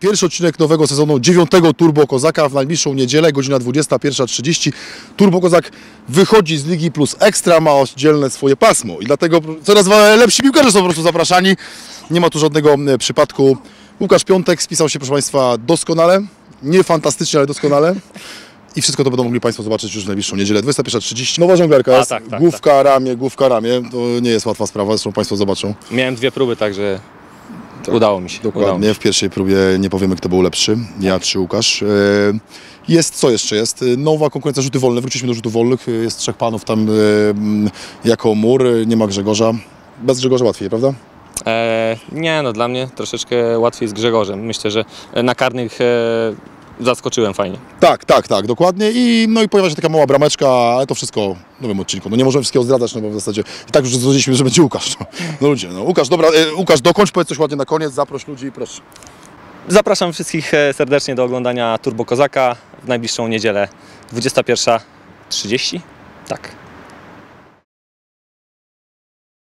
Pierwszy odcinek nowego sezonu 9. Turbokozaka w najbliższą niedzielę, godzina 21:30. Turbokozak wychodzi z Ligi Plus Ekstra, ma oddzielne swoje pasmo i dlatego coraz lepsi piłkarze są po prostu zapraszani. Nie ma tu żadnego przypadku. Łukasz Piątek spisał się, proszę Państwa, doskonale. Nie fantastycznie, ale doskonale. I wszystko to będą mogli Państwo zobaczyć już w najbliższą niedzielę, 21:30. Nowa żonglerka jest, tak, główka, tak. Ramię, główka, ramię. To nie jest łatwa sprawa, zresztą Państwo zobaczą. Miałem dwie próby, także... Tak, udało mi się. Dokładnie, udało mi się. W pierwszej próbie nie powiemy, kto był lepszy, ja czy Łukasz. Jest, co jeszcze jest? Nowa konkurencja, rzuty wolne, wróciliśmy do rzutów wolnych, jest trzech panów tam jako mur, nie ma Grzegorza. Bez Grzegorza łatwiej, prawda? Nie, no dla mnie troszeczkę łatwiej z Grzegorzem. Myślę, że na karnych zaskoczyłem fajnie. Tak, dokładnie. I pojawia się taka mała brameczka, ale to wszystko w nowym odcinku. No nie możemy wszystkiego zdradzać, no bo w zasadzie i tak już zrozumieliśmy, że będzie Łukasz. No ludzie, no Łukasz, dobra, Łukasz, dokończ, powiedz coś ładnie na koniec, zaproś ludzi i proszę. Zapraszam wszystkich serdecznie do oglądania Turbokozaka w najbliższą niedzielę, 21:30. Tak.